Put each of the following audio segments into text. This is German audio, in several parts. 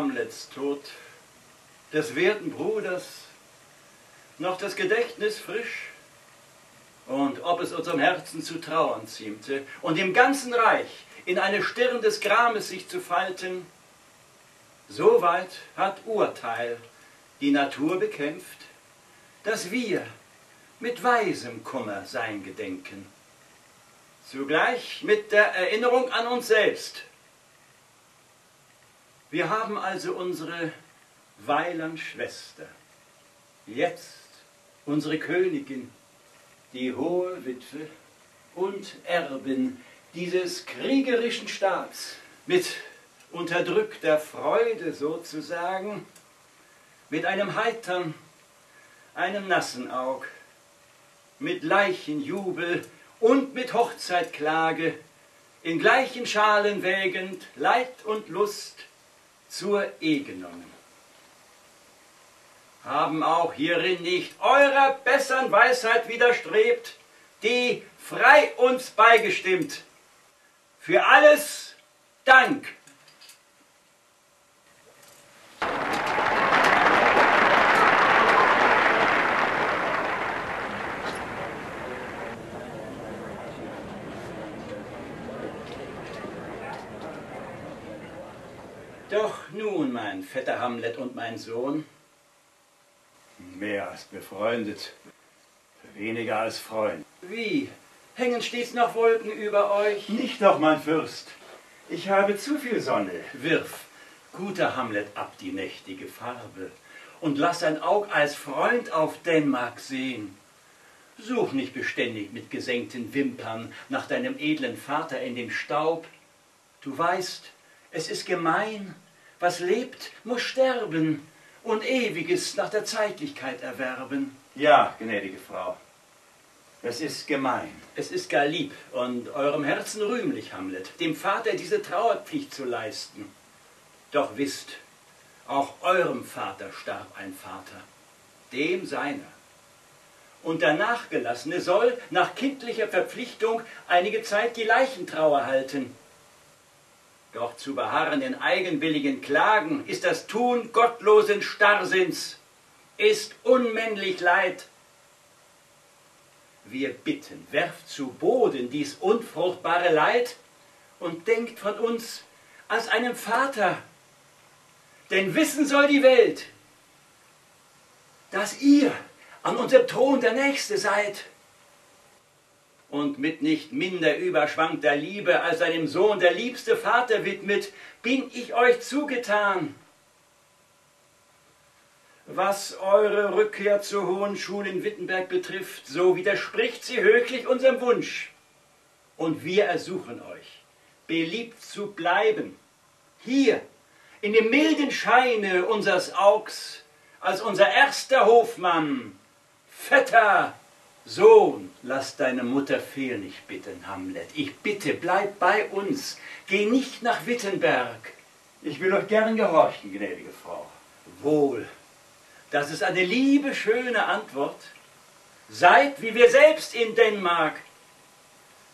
Hamlets Tod, des werten Bruders, noch das Gedächtnis frisch, und ob es unserem Herzen zu trauern ziemte und im ganzen Reich in eine Stirn des Grames sich zu falten, soweit hat Urteil die Natur bekämpft, dass wir mit weisem Kummer sein gedenken, zugleich mit der Erinnerung an uns selbst. Wir haben also unsere Weilandschwester, jetzt unsere Königin, die hohe Witwe und Erbin dieses kriegerischen Staats, mit unterdrückter Freude sozusagen, mit einem heitern, einem nassen Aug, mit Leichenjubel und mit Hochzeitklage, in gleichen Schalen wägend Leid und Lust zur Ehe genommen. Haben auch hierin nicht eurer besseren Weisheit widerstrebt, die frei uns beigestimmt. Für alles Dank! Doch nun, mein vetter Hamlet und mein Sohn, mehr als befreundet, weniger als Freund. Wie? Hängen stets noch Wolken über euch? Nicht doch, mein Fürst. Ich habe zu viel Sonne. Wirf, guter Hamlet, ab die nächtige Farbe und lass dein Aug als Freund auf Dänemark sehen. Such nicht beständig mit gesenkten Wimpern nach deinem edlen Vater in dem Staub. Du weißt, es ist gemein, was lebt, muss sterben und Ewiges nach der Zeitlichkeit erwerben. Ja, gnädige Frau, es ist gemein. Es ist gar lieb und eurem Herzen rühmlich, Hamlet, dem Vater diese Trauerpflicht zu leisten. Doch wisst, auch eurem Vater starb ein Vater, dem seiner. Und der Nachgelassene soll nach kindlicher Verpflichtung einige Zeit die Leichentrauer halten. Doch zu beharren in eigenwilligen Klagen ist das Tun gottlosen Starrsinns, ist unmännlich Leid. Wir bitten, werft zu Boden dies unfruchtbare Leid und denkt von uns als einem Vater. Denn wissen soll die Welt, dass ihr an unserem Thron der Nächste seid. Und mit nicht minder Überschwang der Liebe als seinem Sohn der liebste Vater widmet, bin ich euch zugetan. Was eure Rückkehr zur Hohen Schule in Wittenberg betrifft, so widerspricht sie höchlich unserem Wunsch. Und wir ersuchen euch, beliebt zu bleiben, hier in dem milden Scheine unseres Augs, als unser erster Hofmann, Vetter, Sohn, lass deine Mutter fehl nicht bitten, Hamlet. Ich bitte, bleib bei uns. Geh nicht nach Wittenberg. Ich will euch gern gehorchen, gnädige Frau. Wohl, das ist eine liebe, schöne Antwort. Seid wie wir selbst in Dänemark.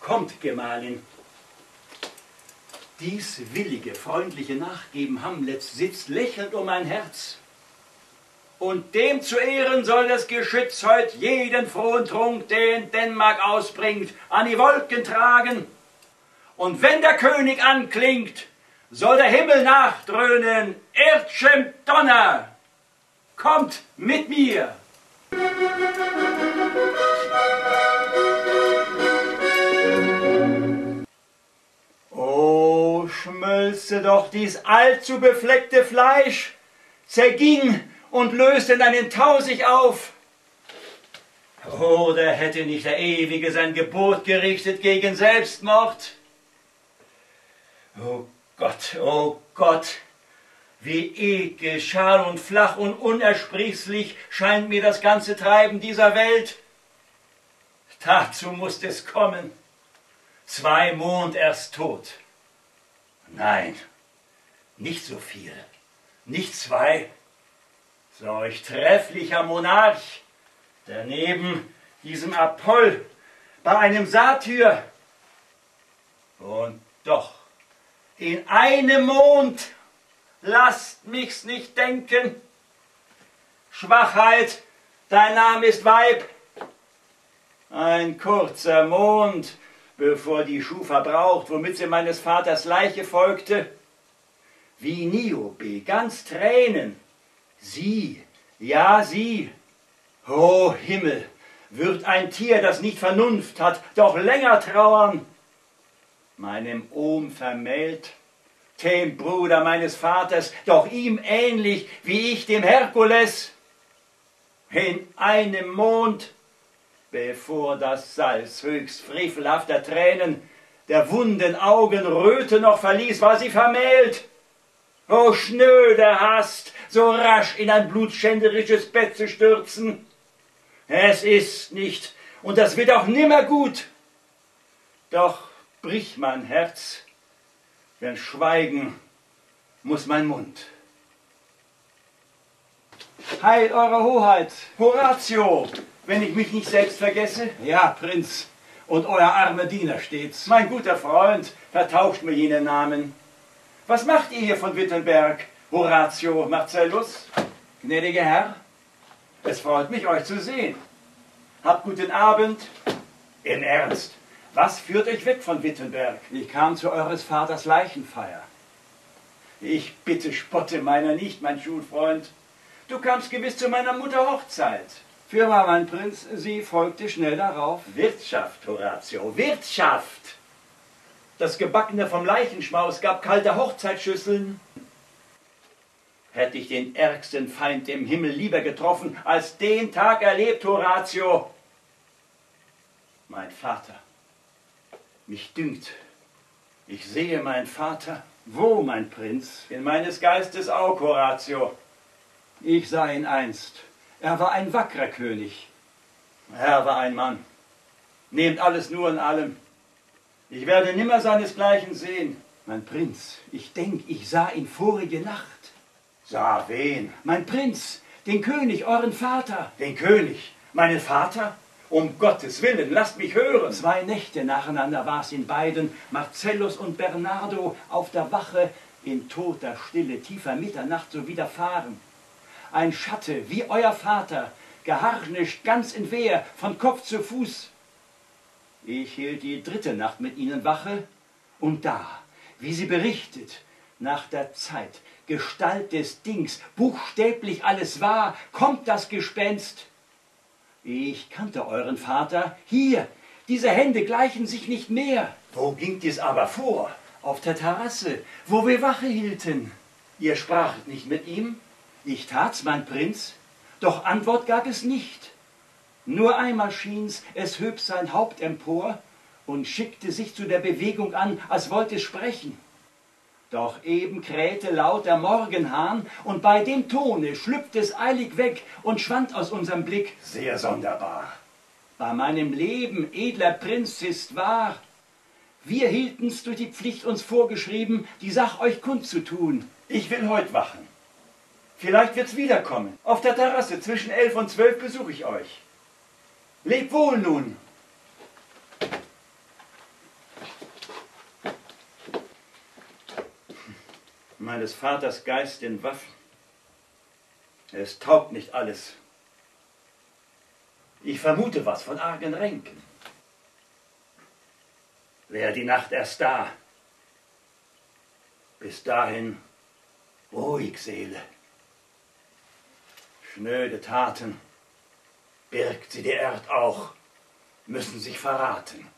Kommt, Gemahlin. Dies willige, freundliche Nachgeben Hamlets sitzt lächelnd um mein Herz. Und dem zu Ehren soll das Geschütz heut jeden frohen Trunk, den Dänemark ausbringt, an die Wolken tragen. Und wenn der König anklingt, soll der Himmel nachdröhnen, Erdschem Donner, kommt mit mir! O, schmölze doch dies allzu befleckte Fleisch, zerging und löst in einen Tau sich auf. Oder hätte nicht der Ewige sein Gebot gerichtet gegen Selbstmord? O Gott, wie ekel, schal und flach und unersprießlich scheint mir das ganze Treiben dieser Welt. Dazu muss es kommen. 2 Mond erst tot. Nein, nicht so viel, nicht 2. Solch trefflicher Monarch, der neben diesem Apollo bei einem Satyr und doch in einem Mond lasst mich's nicht denken. Schwachheit, dein Name ist Weib. Ein kurzer Mond, bevor die Schuh verbraucht, womit sie meines Vaters Leiche folgte. Wie Niobe, ganz Tränen. Sie, ja sie, o Himmel, wird ein Tier, das nicht Vernunft hat, doch länger trauern. Meinem Ohm vermählt, dem Bruder meines Vaters, doch ihm ähnlich wie ich dem Herkules. In einem Mond, bevor das Salz höchst frevelhafter Tränen der wunden Augen Röte noch verließ, war sie vermählt. O schnöder Hast, so rasch in ein blutschänderisches Bett zu stürzen. Es ist nicht, und das wird auch nimmer gut. Doch brich mein Herz, denn schweigen muss mein Mund. Heil, Eure Hoheit, Horatio, wenn ich mich nicht selbst vergesse. Ja, Prinz, und euer armer Diener stets. Mein guter Freund, vertauscht mir jene Namen. Was macht ihr hier von Wittenberg, Horatio, Marcellus? Gnädiger Herr, es freut mich, euch zu sehen. Habt guten Abend. Im Ernst, was führt euch weg von Wittenberg? Ich kam zu eures Vaters Leichenfeier. Ich bitte, spotte meiner nicht, mein Schulfreund. Du kamst gewiss zu meiner Mutter Hochzeit. Fürwahr, mein Prinz, sie folgte schnell darauf. Wirtschaft, Horatio, Wirtschaft! Das Gebackene vom Leichenschmaus gab kalte Hochzeitsschüsseln. Hätte ich den ärgsten Feind im Himmel lieber getroffen, als den Tag erlebt, Horatio. Mein Vater. Mich dünkt, ich sehe meinen Vater. Wo, mein Prinz? In meines Geistes Aug, Horatio. Ich sah ihn einst. Er war ein wackrer König. Er war ein Mann. Nehmt alles nur in allem. Ich werde nimmer seinesgleichen sehen. Mein Prinz, ich denk, ich sah ihn vorige Nacht. Sah wen? Mein Prinz, den König, euren Vater. Den König? Meinen Vater? Um Gottes Willen, lasst mich hören. 2 Nächte nacheinander war's in beiden, Marcellus und Bernardo, auf der Wache, in toter Stille, tiefer Mitternacht so widerfahren. Ein Schatte, wie euer Vater, geharnischt, ganz in Wehr, von Kopf zu Fuß. Ich hielt die 3. Nacht mit ihnen Wache, und da, wie sie berichtet, nach der Zeit, Gestalt des Dings, buchstäblich alles wahr, kommt das Gespenst. Ich kannte euren Vater. Hier, diese Hände gleichen sich nicht mehr. Wo ging dies aber vor? Auf der Terrasse, wo wir Wache hielten. Ihr sprachet nicht mit ihm? Ich tat's, mein Prinz, doch Antwort gab es nicht. Nur einmal schien's, es höb sein Haupt empor und schickte sich zu der Bewegung an, als wollte es sprechen. Doch eben krähte laut der Morgenhahn, und bei dem Tone schlüpfte es eilig weg und schwand aus unserem Blick. Sehr sonderbar. Bei meinem Leben, edler Prinz, ist wahr. Wir hielten's durch die Pflicht uns vorgeschrieben, die Sach euch kundzutun. Ich will heut wachen. Vielleicht wird's wiederkommen. Auf der Terrasse zwischen 11 und 12 besuche ich euch. Lebt wohl nun. Meines Vaters Geist in Waffen. Es taugt nicht alles. Ich vermute was von argen Ränken. Wär die Nacht erst da. Bis dahin ruhig, Seele. Schnöde Taten, birgt sie die Erd auch, müssen sich verraten.